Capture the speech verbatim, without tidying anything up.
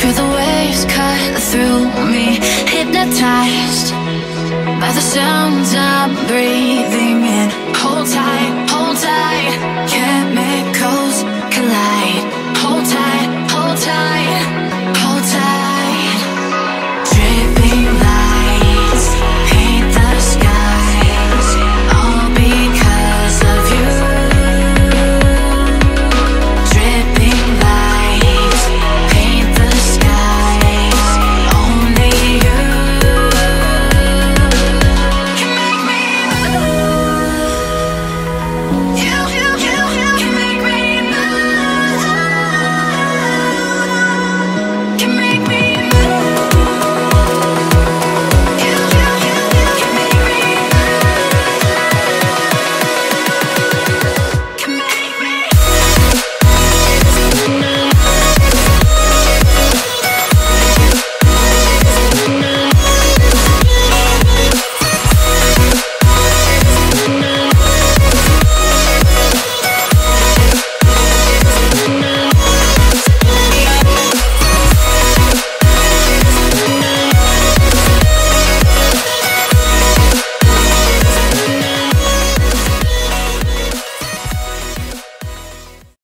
feel the waves cut through me, hypnotized by the sounds I'm breathing in. Hold tight, hold tight, chemicals collide. Hold tight, hold tight.